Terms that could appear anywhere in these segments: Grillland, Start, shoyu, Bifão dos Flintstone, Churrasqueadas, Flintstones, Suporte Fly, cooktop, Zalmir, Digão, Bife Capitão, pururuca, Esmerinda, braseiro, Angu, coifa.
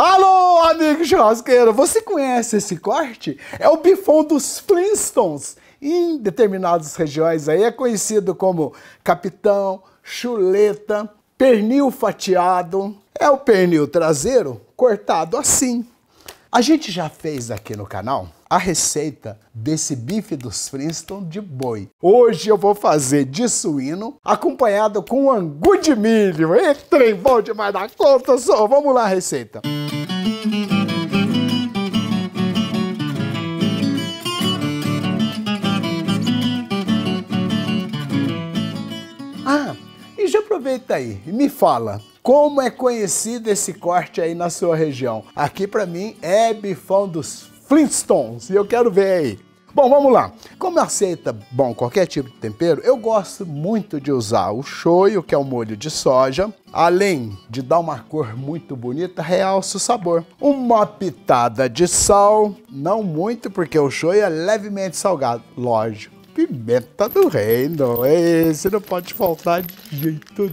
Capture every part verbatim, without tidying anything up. Alô, amigo churrasqueiro, você conhece esse corte? É o bifão dos Flintstones. Em determinadas regiões aí é conhecido como capitão, chuleta, pernil fatiado. É o pernil traseiro cortado assim. A gente já fez aqui no canal a receita desse bife dos Flintstone de boi. Hoje eu vou fazer de suíno, acompanhado com angu de milho. É trem bom demais da conta, só. Vamos lá a receita. Ah, e já aproveita aí e me fala, como é conhecido esse corte aí na sua região? Aqui pra mim é bifão dos Flintstones, e eu quero ver aí. Bom, vamos lá. Como aceita, bom, qualquer tipo de tempero, eu gosto muito de usar o shoyu, que é o molho de soja. Além de dar uma cor muito bonita, realça o sabor. Uma pitada de sal, não muito, porque o shoyu é levemente salgado. Lógico, pimenta do reino, esse não pode faltar de jeito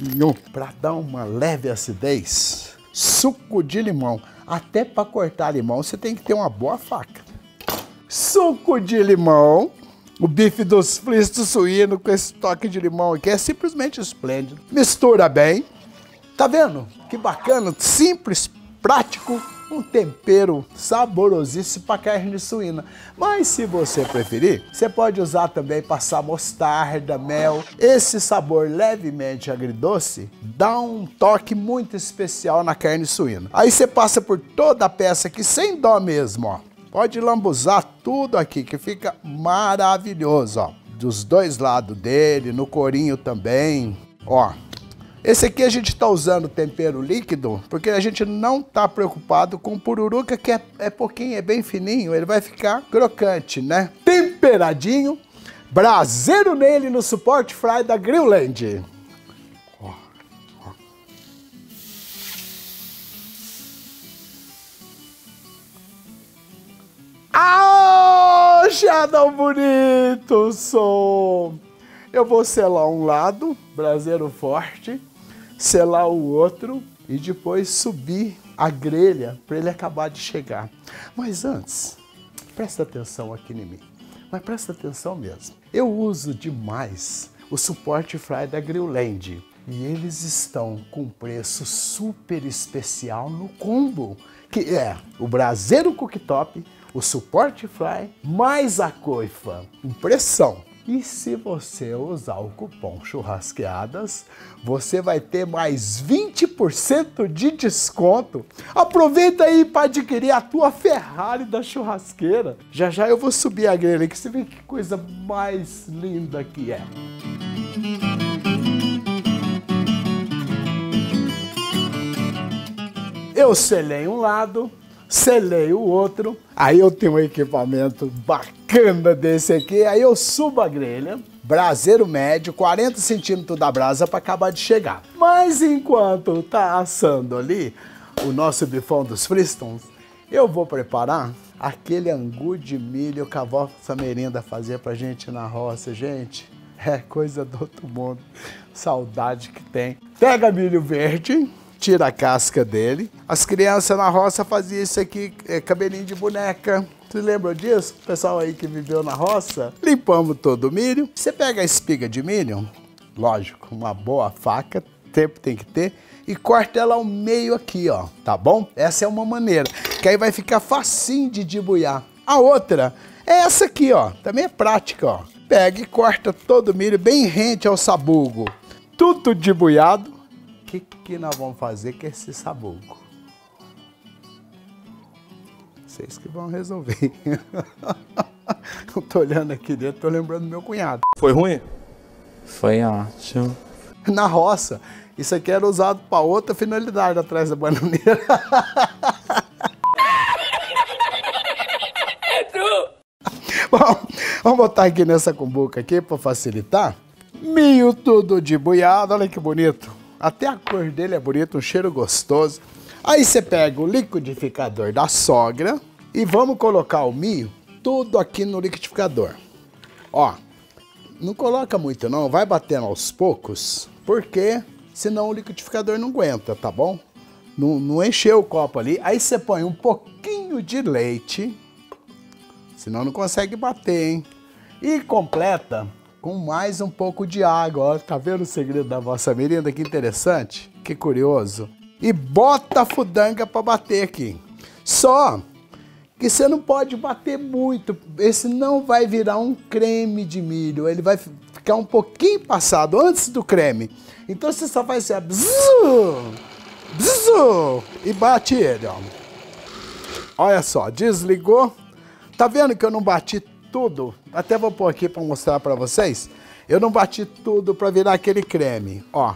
nenhum. Para dar uma leve acidez, suco de limão. Até para cortar limão, você tem que ter uma boa faca. Suco de limão. O bife dos Flintstones suíno com esse toque de limão aqui é simplesmente esplêndido. Mistura bem. Tá vendo? Que bacana, simples, prático. Um tempero saborosíssimo para carne suína. Mas se você preferir, você pode usar também, passar mostarda, mel. Esse sabor levemente agridoce dá um toque muito especial na carne suína. Aí você passa por toda a peça aqui, sem dó mesmo, ó. Pode lambuzar tudo aqui, que fica maravilhoso, ó. Dos dois lados dele, no corinho também, ó. Esse aqui a gente tá usando tempero líquido, porque a gente não tá preocupado com pururuca, que é, é pouquinho, é bem fininho, ele vai ficar crocante, né? Temperadinho, braseiro nele no suporte fry da Grillland. Ó, ó. Ah, chadão bonito, som! Eu vou selar um lado, braseiro forte, selar o outro e depois subir a grelha para ele acabar de chegar. Mas antes, presta atenção aqui em mim, mas presta atenção mesmo. Eu uso demais o suporte fry da Grillland e eles estão com preço super especial no combo, que é o braseiro cooktop, o suporte fry mais a coifa. Impressão! E se você usar o cupom Churrasqueadas, você vai ter mais vinte por cento de desconto. Aproveita aí para adquirir a tua Ferrari da churrasqueira. Já já eu vou subir a grelha aqui, você vê que coisa mais linda que é. Eu selei um lado, selei o outro, aí eu tenho um equipamento bacana desse aqui, aí eu subo a grelha, braseiro médio, quarenta centímetros da brasa para acabar de chegar. Mas enquanto tá assando ali o nosso bifão dos Flintstones, eu vou preparar aquele angu de milho que a avó Esmerinda fazia pra gente na roça, gente. É coisa do outro mundo, saudade que tem. Pega milho verde, tira a casca dele. As crianças na roça faziam isso aqui, é, cabelinho de boneca. Vocês lembram disso? O pessoal aí que viveu na roça. Limpamos todo o milho. Você pega a espiga de milho, lógico, uma boa faca, tempo tem que ter, e corta ela ao meio aqui, ó, tá bom? Essa é uma maneira, que aí vai ficar facinho de debulhar. A outra é essa aqui, ó, também é prática, ó. Pega e corta todo o milho bem rente ao sabugo. Tudo debulhado. O que, que nós vamos fazer com esse sabugo? Vocês que vão resolver. Eu tô olhando aqui dentro, tô lembrando do meu cunhado. Foi ruim? Foi ótimo. Na roça, isso aqui era usado para outra finalidade atrás da bananeira. Bom, vamos botar aqui nessa cumbuca aqui para facilitar. Milho tudo debulhado, olha que bonito. Até a cor dele é bonita, um cheiro gostoso. Aí você pega o liquidificador da sogra e vamos colocar o milho tudo aqui no liquidificador. Ó, não coloca muito não, vai batendo aos poucos, porque senão o liquidificador não aguenta, tá bom? não, não encher o copo ali. Aí você põe um pouquinho de leite, senão não consegue bater, hein? E completa com mais um pouco de água. Olha, tá vendo o segredo da vossa mirinda? Que interessante, que curioso. E bota a fudanga pra bater aqui. Só que você não pode bater muito, esse não vai virar um creme de milho, ele vai ficar um pouquinho passado antes do creme. Então você só faz assim, bzzz, bzzz, e bate ele, ó. Olha só, desligou. Tá vendo que eu não bati tudo? Até vou pôr aqui para mostrar para vocês. Eu não bati tudo para virar aquele creme, ó.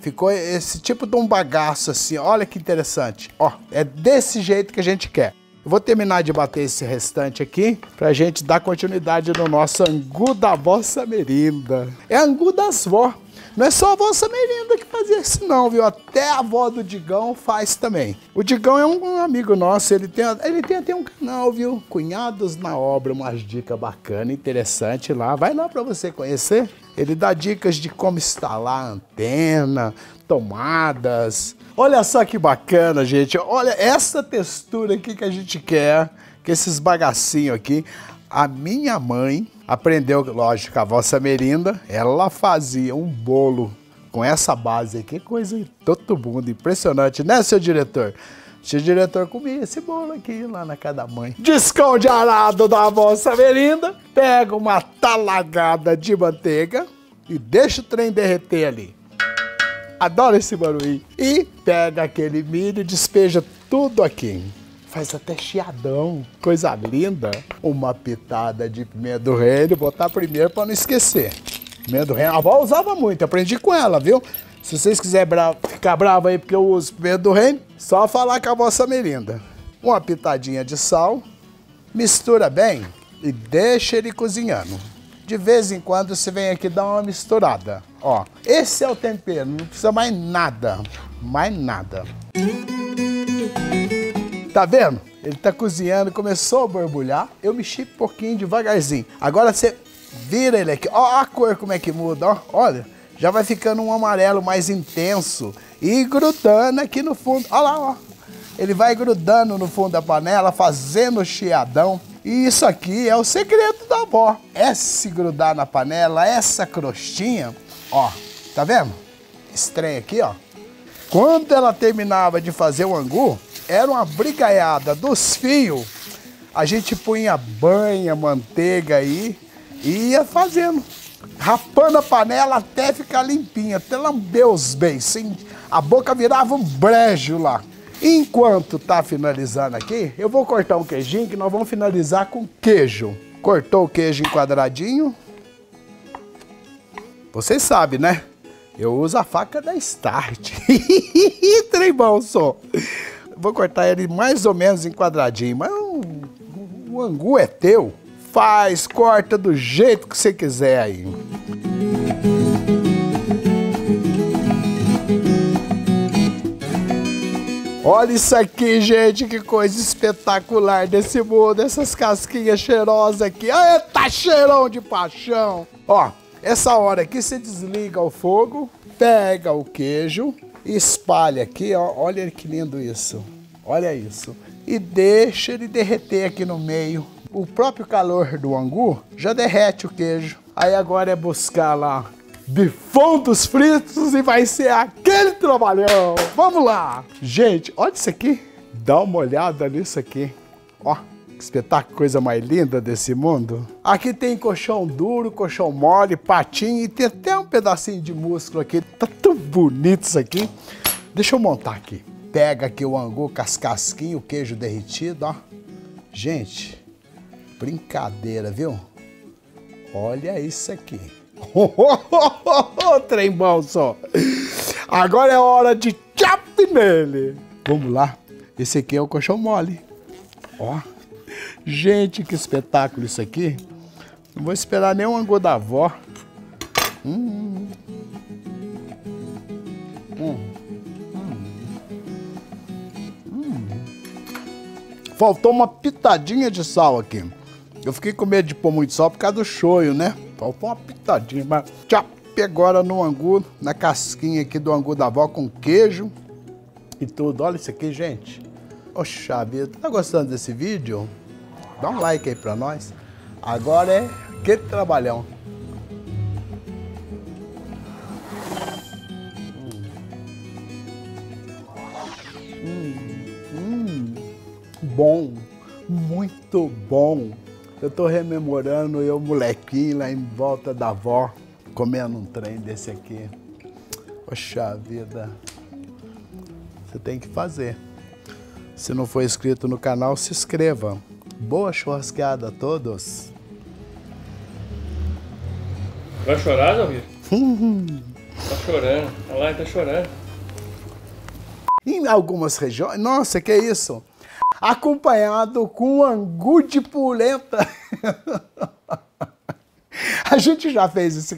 Ficou esse tipo de um bagaço assim, olha que interessante. Ó, é desse jeito que a gente quer. Eu vou terminar de bater esse restante aqui pra gente dar continuidade no nosso angu da vossa mirinda. É angu das vó. Não é só a vossa mirinda que fazia isso não, viu? Até a avó do Digão faz também. O Digão é um amigo nosso, ele tem, ele tem até um canal, viu? Cunhados na Obra, umas dicas bacanas, interessante lá. Vai lá pra você conhecer. Ele dá dicas de como instalar antena, tomadas. Olha só que bacana, gente. Olha essa textura aqui que a gente quer, que esses bagacinhos aqui. A minha mãe aprendeu, lógico, a vossa mirinda. Ela fazia um bolo com essa base aqui. Coisa de todo mundo, impressionante, né, seu diretor? Seu diretor comia esse bolo aqui lá na casa da mãe. Descão de arado da vossa mirinda. Pega uma talagada de manteiga e deixa o trem derreter ali. Adoro esse barulho. E pega aquele milho e despeja tudo aqui. Faz até chiadão. Coisa linda. Uma pitada de pimenta do reino. Botar primeiro para não esquecer. Pimenta do reino. A avó usava muito. Aprendi com ela, viu? Se vocês quiserem bra- ficar bravo aí porque eu uso pimenta do reino, só falar com a vossa mirinda. Uma pitadinha de sal. Mistura bem e deixa ele cozinhando. De vez em quando você vem aqui dar uma misturada. Ó, esse é o tempero. Não precisa mais nada. Mais nada. Tá vendo? Ele tá cozinhando. Começou a borbulhar. Eu mexi um pouquinho devagarzinho. Agora você vira ele aqui. Ó a cor como é que muda. Ó, olha. Já vai ficando um amarelo mais intenso e grudando aqui no fundo. Olha lá, ó. Ele vai grudando no fundo da panela, fazendo chiadão. E isso aqui é o segredo da avó. É se grudar na panela, essa crostinha, ó. Tá vendo? Estranho aqui, ó. Quando ela terminava de fazer o angu, era uma brigaiada dos fios. A gente punha banha, manteiga aí e ia fazendo. Rapando a panela até ficar limpinha, até lamber os beicinhos. A boca virava um brejo lá. Enquanto tá finalizando aqui, eu vou cortar um queijinho que nós vamos finalizar com queijo. Cortou o queijo em quadradinho. Vocês sabem, né? Eu uso a faca da Start. Trem bom só. Vou cortar ele mais ou menos em quadradinho, mas o, o, o angu é teu. Faz, corta do jeito que você quiser aí. Olha isso aqui, gente, que coisa espetacular desse mundo, essas casquinhas cheirosas aqui. Eita, cheirão de paixão! Ó, essa hora aqui você desliga o fogo, pega o queijo, espalha aqui, ó, olha que lindo isso, olha isso. E deixa ele derreter aqui no meio. O próprio calor do angu já derrete o queijo. Aí agora é buscar lá Bifão dos Flintstone e vai ser aquele trabalhão. Vamos lá. Gente, olha isso aqui. Dá uma olhada nisso aqui. Ó, que espetáculo, coisa mais linda desse mundo. Aqui tem colchão duro, colchão mole, patinho e tem até um pedacinho de músculo aqui. Tá tão bonito isso aqui. Deixa eu montar aqui. Pega aqui o angu com as casquinhas, o queijo derretido, ó. Gente... Brincadeira, viu? Olha isso aqui. Oh, oh, oh, oh, oh, trem bom só. Agora é hora de chap nele. Vamos lá. Esse aqui é o colchão mole. Ó. Gente, que espetáculo isso aqui. Não vou esperar nem um angu da avó. Hum. Hum. Hum. Hum. Faltou uma pitadinha de sal aqui. Eu fiquei com medo de pôr muito sal por causa do shoyu, né? Faltou uma pitadinha, mas tchau, agora no angu, na casquinha aqui do angu da avó com queijo e tudo. Olha isso aqui, gente. Oxa vida, tá gostando desse vídeo? Dá um like aí pra nós. Agora é que trabalhão. Hum. Hum. Bom, muito bom. Eu tô rememorando eu molequinho lá em volta da avó, comendo um trem desse aqui. Poxa vida, você tem que fazer. Se não for inscrito no canal, se inscreva. Boa churrasqueada a todos. Vai chorar, Zalmir? Tá chorando, olha lá, ele tá chorando. Em algumas regiões, nossa, que é isso? Acompanhado com angu de polenta. A gente já fez esse...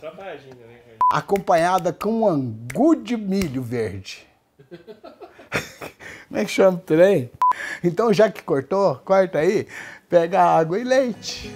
Trabalhinho, né? Acompanhada com angu de milho verde. Como é que chama o trem? Então, já que cortou, corta aí, pega água e leite.